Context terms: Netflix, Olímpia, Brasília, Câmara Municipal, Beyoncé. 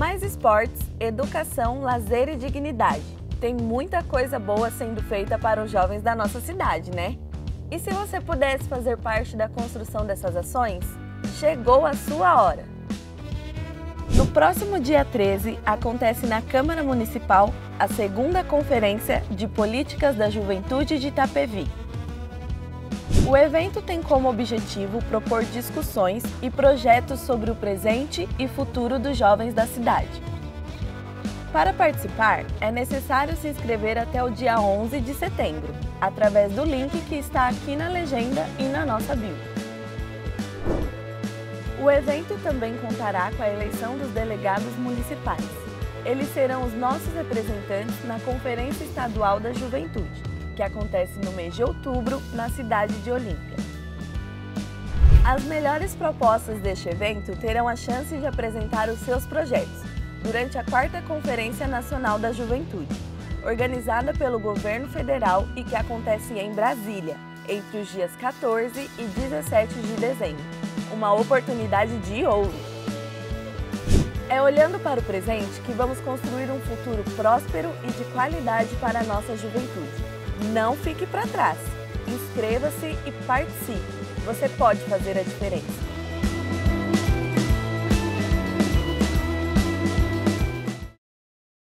Mais esportes, educação, lazer e dignidade. Tem muita coisa boa sendo feita para os jovens da nossa cidade, né? E se você pudesse fazer parte da construção dessas ações, chegou a sua hora! No próximo dia 13, acontece na Câmara Municipal a 2ª Conferência de Políticas da Juventude de Itapevi. O evento tem como objetivo propor discussões e projetos sobre o presente e futuro dos jovens da cidade. Para participar, é necessário se inscrever até o dia 11 de setembro, através do link que está aqui na legenda e na nossa bio. O evento também contará com a eleição dos delegados municipais. Eles serão os nossos representantes na Conferência Estadual da Juventude, que acontece no mês de outubro, na cidade de Olímpia. As melhores propostas deste evento terão a chance de apresentar os seus projetos durante a 4ª Conferência Nacional da Juventude, organizada pelo Governo Federal e que acontece em Brasília, entre os dias 14 e 17 de dezembro. Uma oportunidade de ouro! É olhando para o presente que vamos construir um futuro próspero e de qualidade para a nossa juventude. Não fique para trás! Inscreva-se e participe! Você pode fazer a diferença!